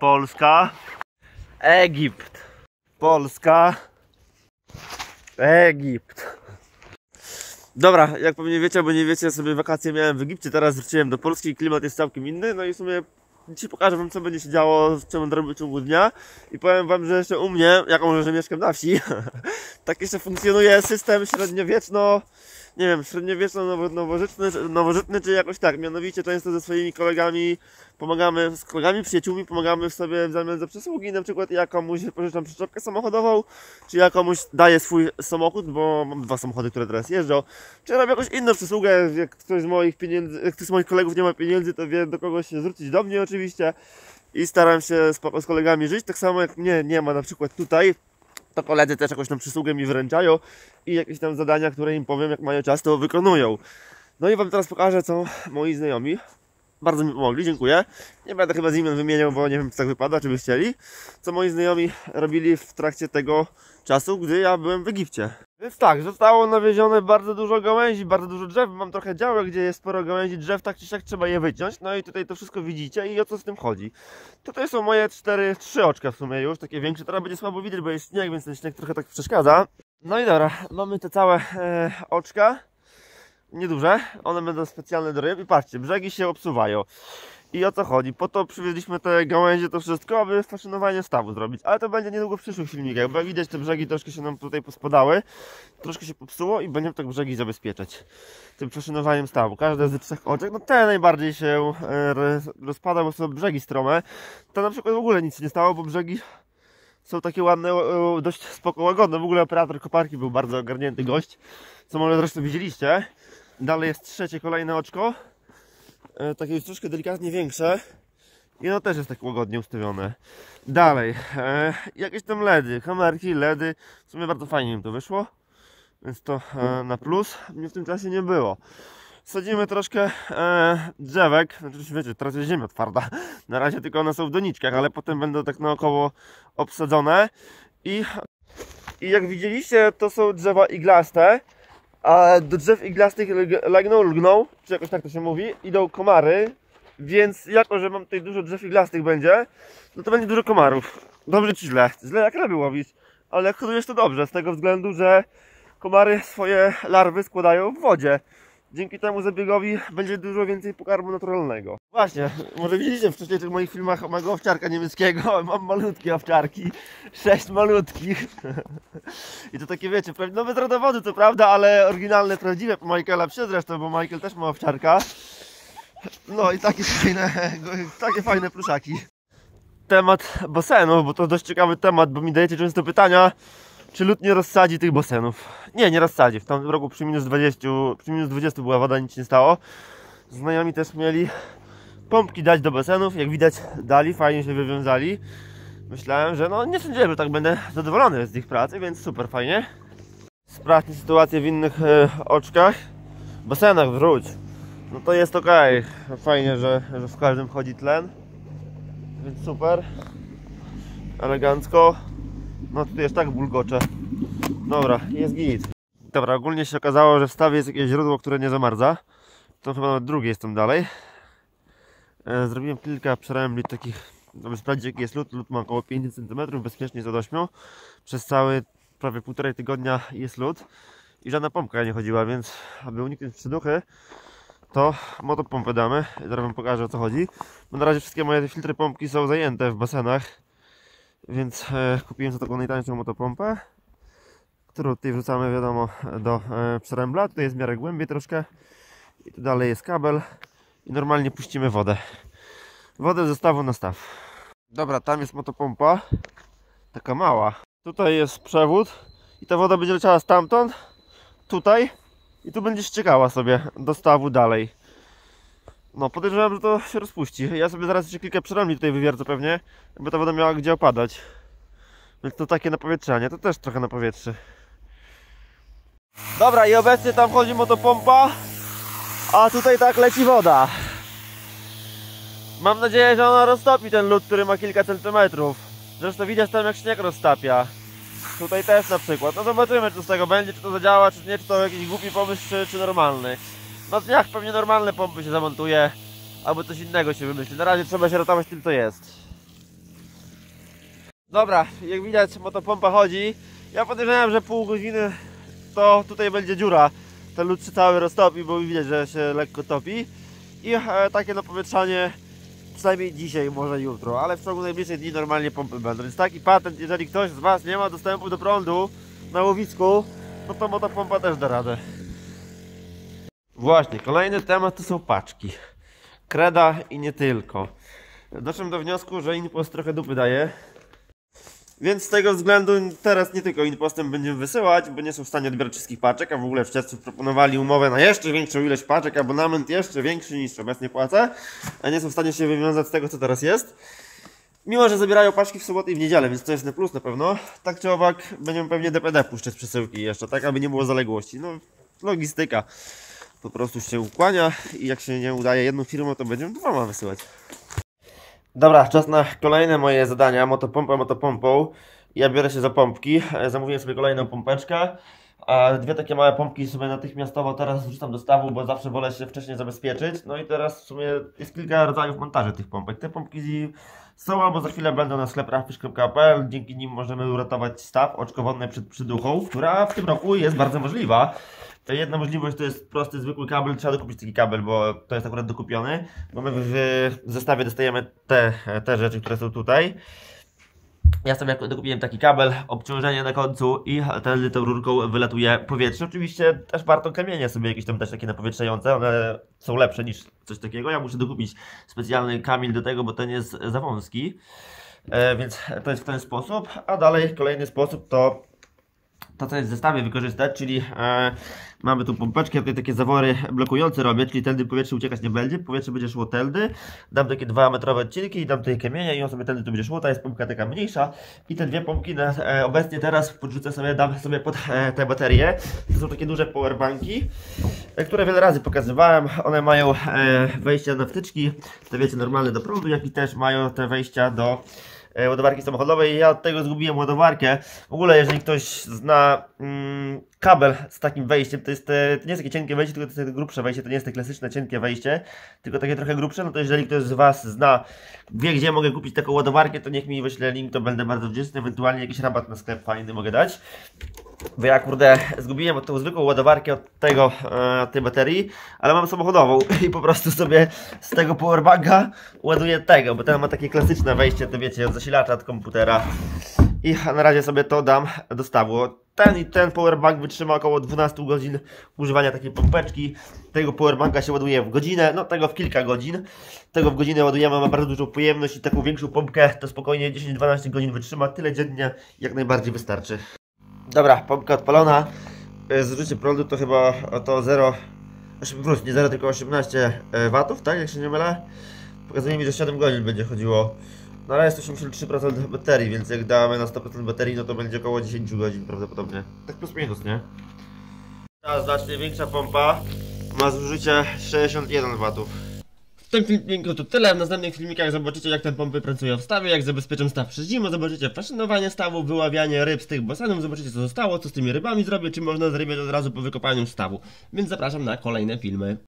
Polska, Egipt, Polska, Egipt. Dobra, jak pewnie wiecie, bo nie wiecie, sobie wakacje miałem w Egipcie, teraz wróciłem do Polski, klimat jest całkiem inny, no i w sumie dzisiaj pokażę wam, co będzie się działo, co będę robił w ciągu dnia i powiem wam, że jeszcze u mnie, jako że mieszkam na wsi, tak jeszcze funkcjonuje system średniowieczno, nie wiem, średniowieczno-nowożytny czy jakoś tak, mianowicie często ze swoimi kolegami pomagamy, z kolegami, przyjaciółmi pomagamy sobie w zamian za przysługi, na przykład ja komuś pożyczam przyczepkę samochodową, czy ja komuś daję swój samochód, bo mam dwa samochody, które teraz jeżdżą, czy robię jakąś inną przysługę, jak ktoś z moich kolegów nie ma pieniędzy, to wie do kogo się zwrócić, do mnie oczywiście, i staram się z kolegami żyć, tak samo jak mnie nie ma na przykład tutaj, to koledzy też jakąś tam przysługę mi wręczają i jakieś tam zadania, które im powiem, jak mają czas, to wykonują. No i wam teraz pokażę, co moi znajomi bardzo mi pomogli, dziękuję. Nie będę chyba z imion wymieniał, bo nie wiem, czy tak wypada, czy by chcieli. Co moi znajomi robili w trakcie tego czasu, gdy ja byłem w Egipcie. Więc tak, zostało nawiezione bardzo dużo gałęzi, bardzo dużo drzew. Mam trochę działek, gdzie jest sporo gałęzi drzew, tak czy siak trzeba je wyciąć. No i tutaj to wszystko widzicie i o co z tym chodzi. Tutaj są moje trzy oczka w sumie już, takie większe. Teraz będzie słabo widać, bo jest śnieg, więc ten śnieg trochę tak przeszkadza. No i dobra, mamy te całe oczka. Nieduże, one będą specjalne do ryb i patrzcie, brzegi się obsuwają. I o co chodzi? Po to przywieźliśmy te gałęzie, to wszystko, aby faszynowanie stawu zrobić. Ale to będzie niedługo w przyszłych filmikach, bo jak widać, te brzegi troszkę się nam tutaj pospadały, troszkę się popsuło i będziemy tak brzegi zabezpieczać tym faszynowaniem stawu. Każde z trzech oczek, no te najbardziej się rozpada, bo są brzegi strome. To na przykład w ogóle nic się nie stało, bo brzegi są takie ładne, dość spoko, łagodne. W ogóle operator koparki był bardzo ogarnięty gość, co może zresztą widzieliście. Dalej jest trzecie, kolejne oczko, takie już troszkę delikatnie większe i ono też jest tak łagodnie ustawione. Dalej, jakieś tam ledy, kamerki, ledy, w sumie bardzo fajnie im to wyszło, więc to na plus, mnie w tym czasie nie było. Sadzimy troszkę drzewek, znaczy wiecie, teraz jest ziemia twarda, na razie tylko one są w doniczkach, ale potem będą tak naokoło obsadzone i jak widzieliście, to są drzewa iglaste. A do drzew iglastych lgną, czy jakoś tak to się mówi, idą komary, więc jako, że mam tutaj dużo drzew iglastych będzie, no to będzie dużo komarów. Dobrze czy źle? Źle jak ryby łowić, ale jak hodujesz to dobrze, z tego względu, że komary swoje larwy składają w wodzie. Dzięki temu zabiegowi będzie dużo więcej pokarmu naturalnego. Właśnie, może widzieliście wcześniej w tych moich filmach mojego owczarka niemieckiego. Mam malutkie owczarki, 6 malutkich. I to takie wiecie, no bez rodowody to prawda, ale oryginalne, prawdziwe po Michaela Psie zresztą, bo Michael też ma owczarka. No i takie fajne pluszaki. Temat bosenów, bo to dość ciekawy temat, bo mi dajecie często pytania. Czy lód nie rozsadzi tych bosenów? Nie, nie rozsadzi. W tamtym roku przy minus 20 była woda, nic się nie stało. Znajomi też mieli pompki dać do bosenów. Jak widać dali, fajnie się wywiązali. Myślałem, że no nie sądziłem, że tak będę zadowolony z ich pracy, więc super fajnie. Sprawdźmy sytuację w innych oczkach. Bosenach wróć. No to jest ok. Fajnie, że w każdym chodzi tlen. Więc super. Elegancko. No tutaj jest tak bulgocze. Dobra, jest git. Dobra, ogólnie się okazało, że w stawie jest jakieś źródło, które nie zamarza. To chyba nawet drugie jest tam dalej. Zrobiłem kilka przerębli takich, żeby sprawdzić jaki jest lód. Lód ma około 5 cm, bezpiecznie za 8. Przez cały prawie 1,5 tygodnia jest lód. I żadna pompka nie chodziła, więc aby uniknąć przyduchy, to motopompę damy. Zaraz wam pokażę o co chodzi. Bo na razie wszystkie moje filtry pompki są zajęte w basenach. Więc kupiłem za taką najtańszą motopompę, którą tutaj wrzucamy wiadomo do przerębla. Tutaj jest w miarę głębiej troszkę i tu dalej jest kabel i normalnie puścimy wodę. Wodę z zestawu na staw. Dobra, tam jest motopompa, taka mała. Tutaj jest przewód i ta woda będzie leciała stamtąd, tutaj i tu będzie ściekała sobie do stawu dalej. No, podejrzewam, że to się rozpuści. Ja sobie zaraz jeszcze kilka przerębli tutaj wywiercę pewnie, żeby ta woda miała gdzie opadać. Więc to takie napowietrzanie, to też trochę na powietrze. Dobra, i obecnie tam chodzi motopompa, a tutaj tak leci woda. Mam nadzieję, że ona roztopi ten lód, który ma kilka centymetrów. Zresztą widać tam jak śnieg roztapia. Tutaj też na przykład. No zobaczymy, czy z tego będzie, czy to zadziała, czy nie, czy to jakiś głupi pomysł, czy normalny. Na dniach pewnie normalne pompy się zamontuje, albo coś innego się wymyśli. Na razie trzeba się ratować tym, co jest. Dobra, jak widać motopompa chodzi. Ja podejrzewam, że pół godziny to tutaj będzie dziura. Ten lód się cały roztopi, bo widać, że się lekko topi. I takie napowietrzanie przynajmniej dzisiaj, może jutro, ale w ciągu najbliższych dni normalnie pompy będą. Więc taki patent, jeżeli ktoś z Was nie ma dostępu do prądu na łowisku, no to motopompa też da radę. Właśnie, kolejny temat to są paczki. Kreda i nie tylko. Doszedłem do wniosku, że Inpost trochę dupy daje. Więc z tego względu teraz nie tylko Inpostem będziemy wysyłać, bo nie są w stanie odbierać wszystkich paczek, a w ogóle w czerwcu proponowali umowę na jeszcze większą ilość paczek, abonament jeszcze większy niż obecnie płacę, a nie są w stanie się wywiązać z tego, co teraz jest. Mimo że zabierają paczki w sobotę i w niedzielę, więc to jest na plus na pewno. Tak czy owak będziemy pewnie DPD puszczać przesyłki jeszcze, tak aby nie było zaległości. No, logistyka po prostu się ukłania i jak się nie udaje jedną firmą, to będziemy dwoma wysyłać. Dobra, czas na kolejne moje zadania, motopompa motopompą. Ja biorę się za pompki, zamówiłem sobie kolejną pompeczkę, a dwie takie małe pompki sobie natychmiastowo teraz wrzucam do stawu, bo zawsze wolę się wcześniej zabezpieczyć. No i teraz w sumie jest kilka rodzajów montaży tych pompek. Te pompki są albo za chwilę będą na skleprafish.pl, dzięki nim możemy uratować staw oczko wodne przed przyduchą, która w tym roku jest bardzo możliwa. To jedna możliwość to jest prosty, zwykły kabel, trzeba dokupić taki kabel, bo to jest akurat dokupiony, bo my w zestawie dostajemy te rzeczy, które są tutaj. Ja sobie dokupiłem taki kabel, obciążenie na końcu i wtedy tą rurką wylatuje powietrze. Oczywiście też warto kamienie sobie jakieś tam dać takie napowietrzające, one są lepsze niż coś takiego. Ja muszę dokupić specjalny kamień do tego, bo ten jest za wąski, więc to jest w ten sposób. A dalej kolejny sposób to to, co jest w zestawie, wykorzystać, czyli mamy tu pompeczkę, tutaj takie zawory blokujące robię, czyli tędy powietrze uciekać nie będzie, powietrze będzie szło tędy, dam takie 2-metrowe odcinki i dam tutaj kamienie i on sobie tędy tu będzie szło, ta jest pompka taka mniejsza i te dwie pompki na, obecnie teraz podrzucę sobie, dam sobie pod te baterie, to są takie duże powerbanki, które wiele razy pokazywałem, one mają wejścia na wtyczki, te wiecie normalne do prądu, jak i też mają te wejścia do ładowarki samochodowej. Ja od tego zgubiłem ładowarkę. W ogóle jeżeli ktoś zna kabel z takim wejściem, to jest to nie jest takie cienkie wejście, tylko to jest grubsze wejście, to nie jest te klasyczne cienkie wejście, tylko takie trochę grubsze, no to jeżeli ktoś z Was zna, wie gdzie mogę kupić taką ładowarkę, to niech mi wyśle link, to będę bardzo wdzięczny, ewentualnie jakiś rabat na sklep fajny mogę dać. Bo ja kurde zgubiłem tą zwykłą ładowarkę od tego, tej baterii, ale mam samochodową i po prostu sobie z tego powerbanka ładuję tego, bo ten ma takie klasyczne wejście, to wiecie, od zasilacza, od komputera i na razie sobie to dam do stawu. Ten i ten powerbank wytrzyma około 12 godzin używania takiej pompeczki. Tego powerbanka się ładuje w godzinę, no tego w kilka godzin. Tego w godzinę ładujemy, ma bardzo dużą pojemność i taką większą pompkę to spokojnie 10-12 godzin wytrzyma, tyle dziennie jak najbardziej wystarczy. Dobra, pompka odpalona, zużycie prądu to chyba to 18 W, tak, jak się nie mylę. Pokazuje mi, że 7 godzin będzie chodziło. No ale jest 83% baterii, więc jak damy na 100% baterii, no to będzie około 10 godzin prawdopodobnie. Tak plus minus, nie? Ta znacznie większa pompa ma zużycie 61 W. W tym filmiku to tyle, w następnych filmikach zobaczycie jak te pompy pracują w stawie, jak zabezpieczam staw przez zimę, zobaczycie faszynowanie stawu, wyławianie ryb z tych basenów, zobaczycie co zostało, co z tymi rybami zrobię, czy można z ryby od razu po wykopaniu stawu, więc zapraszam na kolejne filmy.